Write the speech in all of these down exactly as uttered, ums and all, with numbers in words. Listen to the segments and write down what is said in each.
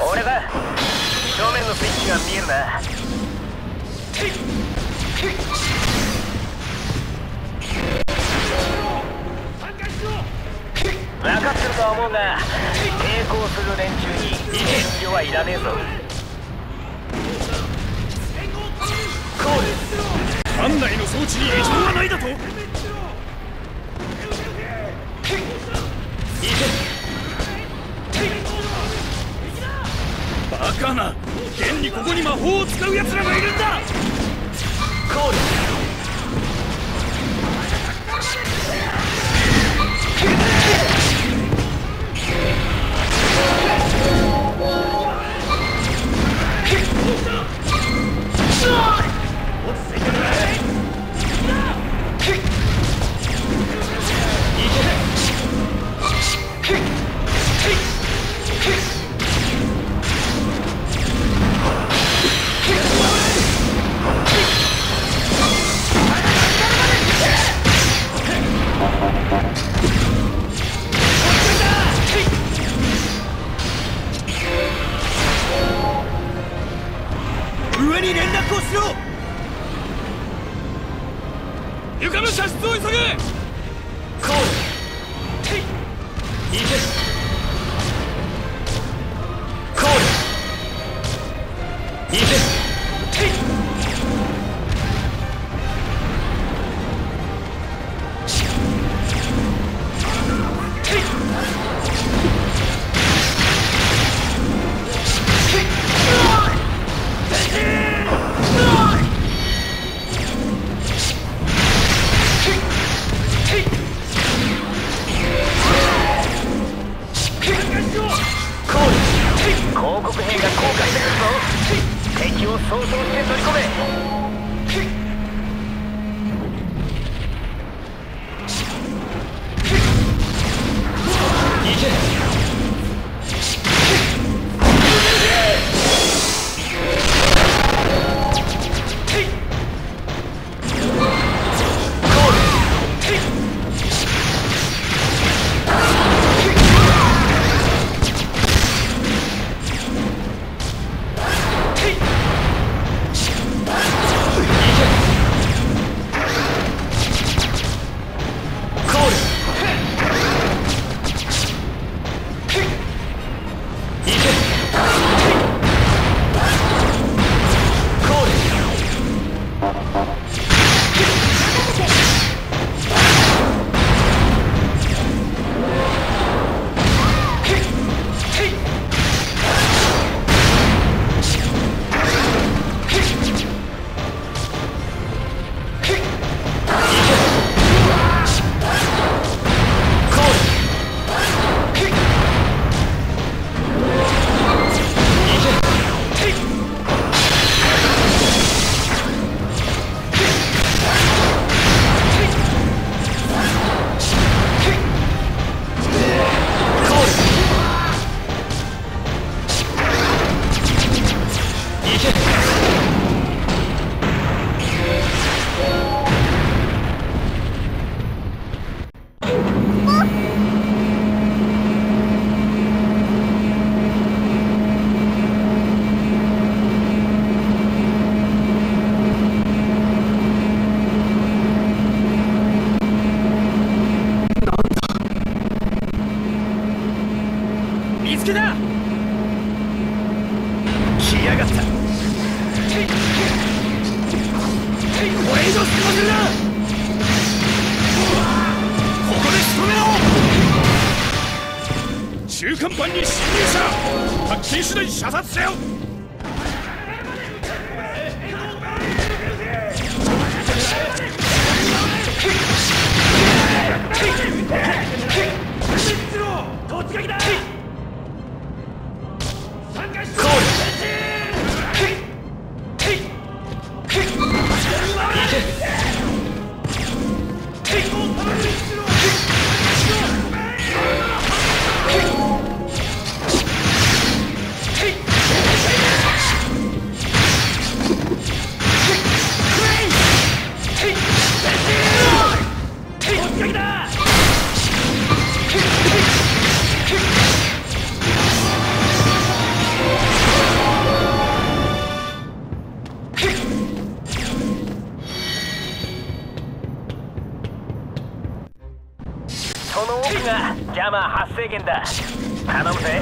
俺だ。正面のスイッチが見えるな。分かってるとは思うが、抵抗する連中に遠慮はいらねえぞ。艦内の装置に異常はないだと。バカな、現にここに魔法を使うやつらがいるんだ。こう床の射出を急げ。こうてい行け。こうてい行け。ていていてい王国兵が後悔してくるぞ。敵を掃討して乗り込め。行け。中間版に侵入したら発見しない射殺せよ。マー発生源だ。頼むぜ。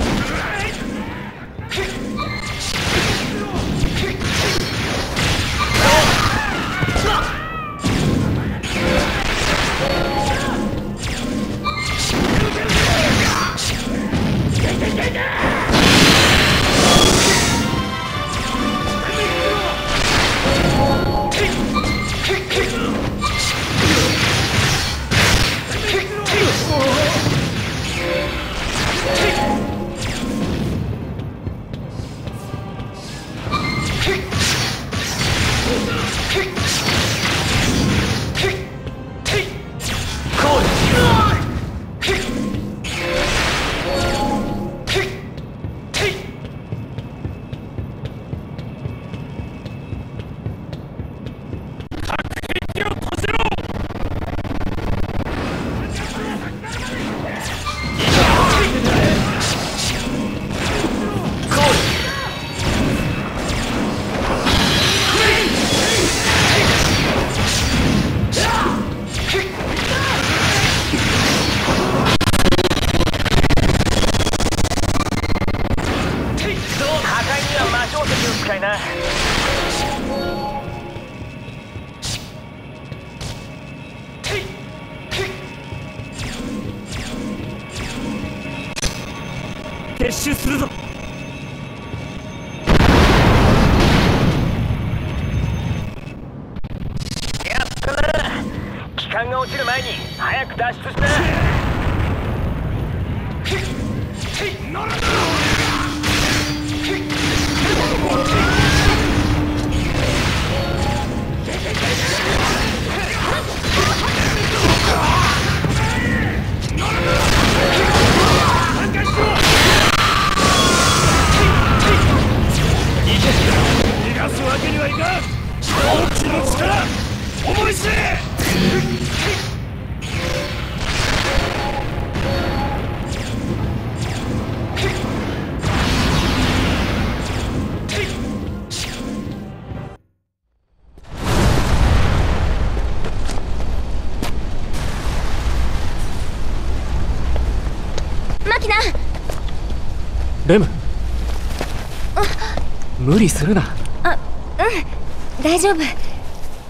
無理するな。あ、うん、大丈夫。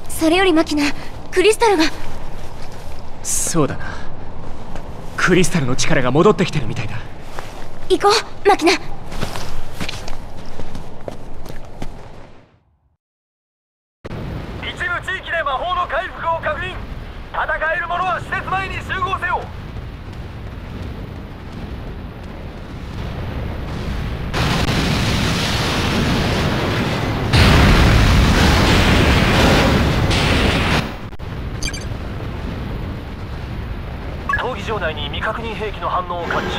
それよりマキナ、クリスタルが。そうだな、クリスタルの力が戻ってきてるみたいだ。行こうマキナ。一部地域で魔法の回復を確認。戦える者は施設前に集合せよ。場内に未確認兵器の反応を感知。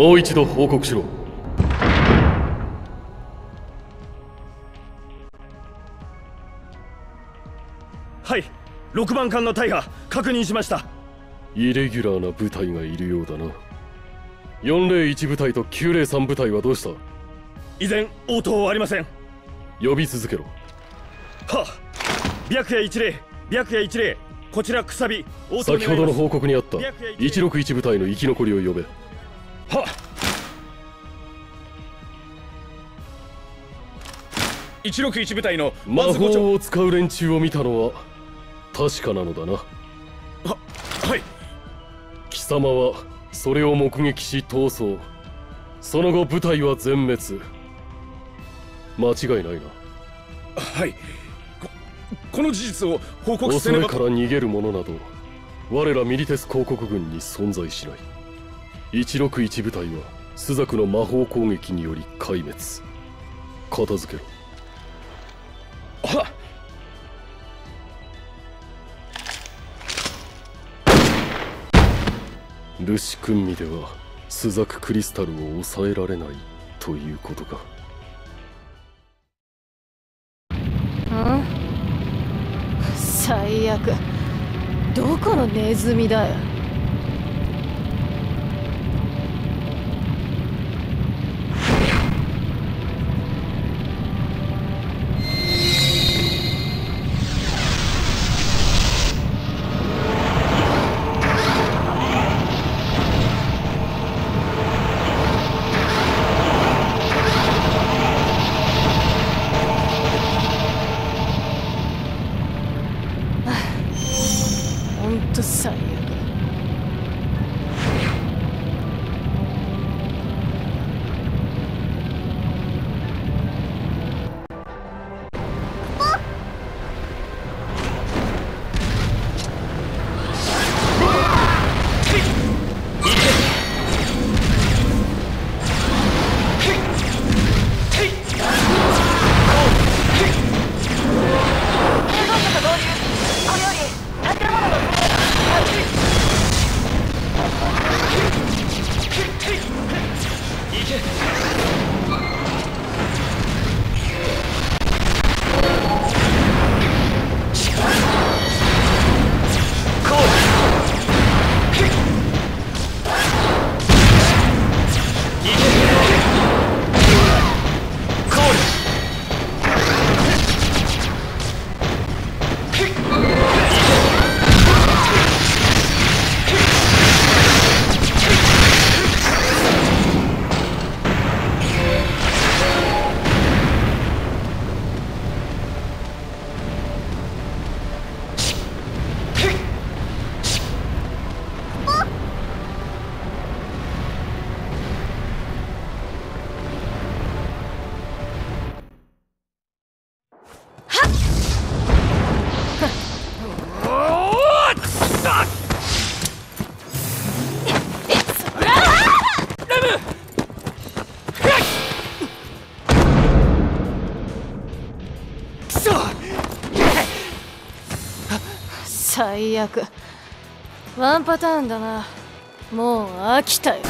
もう一度報告しろ。はい、ろくばん艦の大破確認しました。イレギュラーな部隊がいるようだな。よんまるいち部隊ときゅうまるさん部隊はどうした？依然応答はありません。呼び続けろ。はっ、白夜いちまる、白夜いちまる、こちらくさび。先ほどの報告にあったいちろくいち部隊の生き残りを呼べ。はっ、いちろくいち部隊の魔法を使う連中を見たのは確かなのだな。ははい貴様はそれを目撃し逃走、その後部隊は全滅、間違いないな。はい、 こ, この事実を報告せねば。恐れから逃げる者など我らミリテス広告軍に存在しない。いちろくいち部隊は朱雀の魔法攻撃により壊滅、片付けろ。はっ、ルシ君身では朱雀クリスタルを抑えられないということか。ん？最悪、どこのネズミだよ。最悪、ワンパターンだな。もう飽きたよ。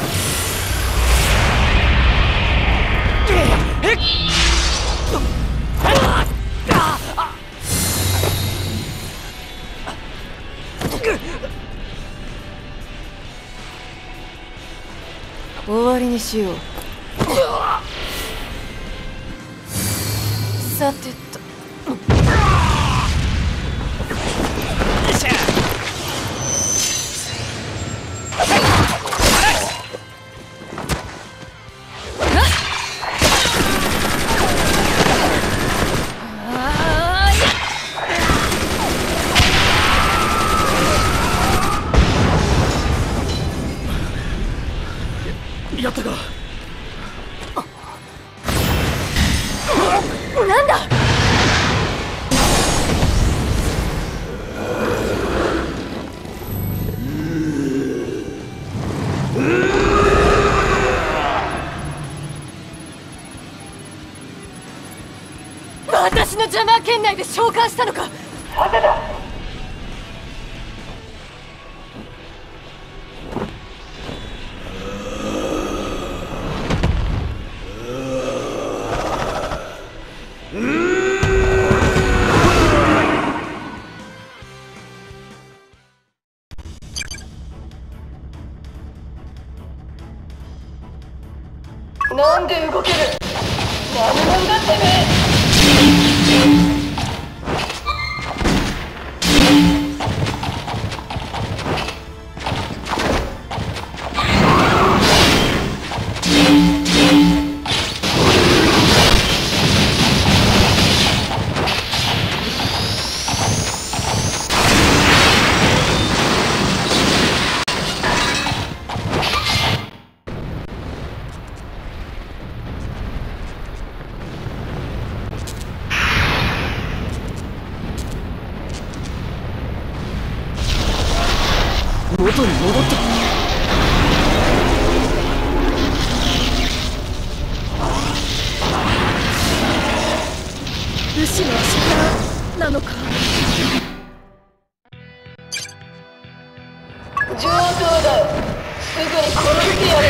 終わりにしよう。さてと。やったか。なんだ。私のジャマー圏内で召喚したのか。果てだ。なんで動ける。何者だってめえ。元に戻った。武士の力なのか。上等だ。すぐに殺してやる。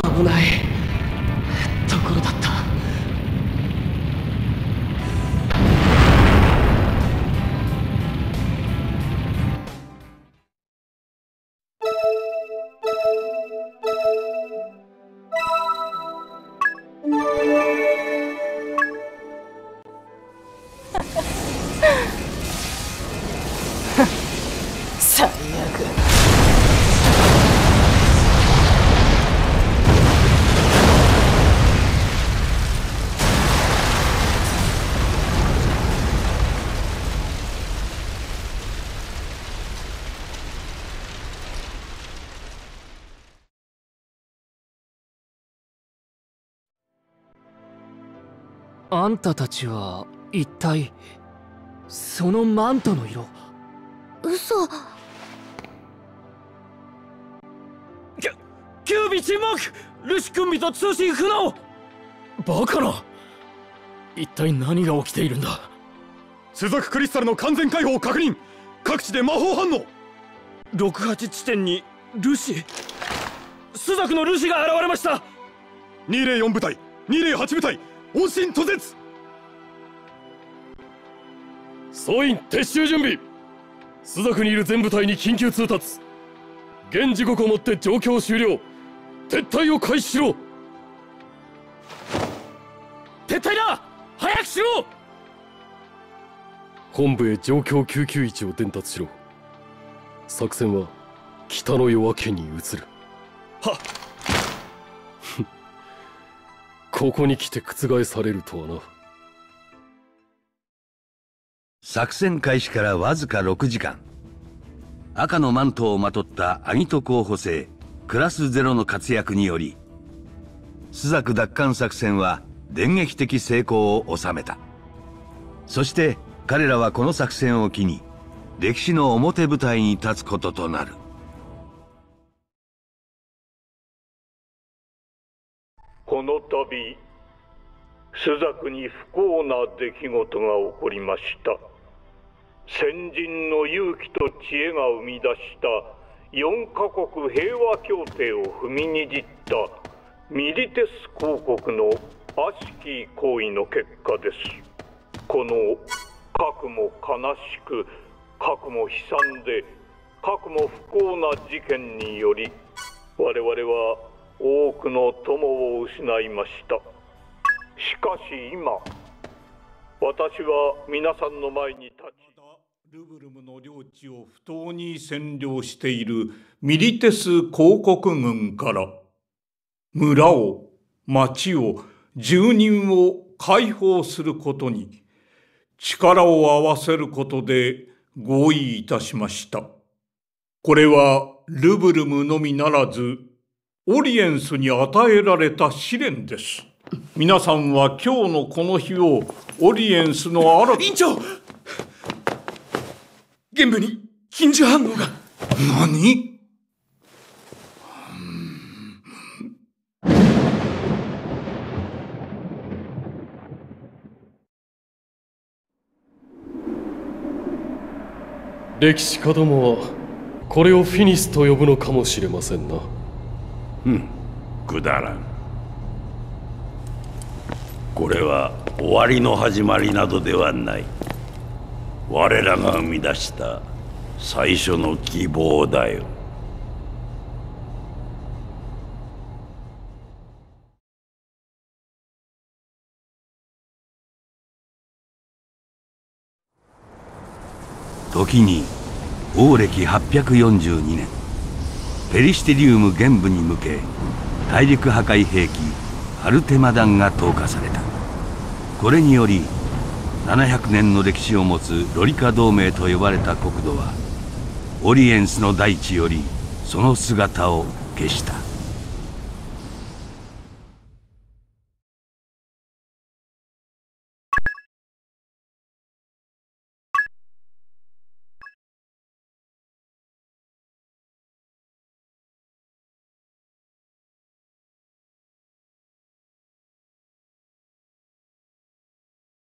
危ないところだった。最悪。あんたたちは一体そのマントの色。嘘。キュキュービ沈黙。ルシ君美と通信不能。バカな。一体何が起きているんだ。スザククリスタルの完全解放を確認。各地で魔法反応。ろくじゅうはち地点にルシスザクのルシが現れました。にひゃくよん部隊にひゃくはち部隊音信途絶。総員撤収準備。スザクにいる全部隊に緊急通達。現時刻をもって状況終了。撤退を開始しろ。撤退だ。早くしろ。本部へ状況救急位置を伝達しろ。作戦は北の夜明けに移る。はっ。ここに来て覆されるとはな。作戦開始からわずかろくじかん。赤のマントをまとったアギト候補生クラスゼロの活躍によりスザク奪還作戦は電撃的成功を収めた。そして彼らはこの作戦を機に歴史の表舞台に立つこととなる。朱雀に不幸な出来事が起こりました。先人の勇気と知恵が生み出したよんカ国平和協定を踏みにじったミリテス公国の悪しき行為の結果です。このかくも悲しくかくも悲惨でかくも不幸な事件により我々は多くの友を失いました。しかし今私は皆さんの前に立ち、ルブルムの領地を不当に占領しているミリテス公国軍から村を町を住人を解放することに力を合わせることで合意いたしました。これはルブルムのみならずオリエンスに与えられた試練です。皆さんは今日のこの日をオリエンスの新た院長、玄武に禁止反応が。何？歴史家どもはこれをフィニスと呼ぶのかもしれませんな。うん、くだらん。これは終わりの始まりなどではない。我らが生み出した最初の希望だよ。時に王暦はっぴゃくよんじゅうにねん、ペリシテリウム玄武に向け大陸破壊兵器アルテマ弾が投下された。これによりななひゃくねんの歴史を持つロリカ同盟と呼ばれた国土はオリエンスの大地よりその姿を消した。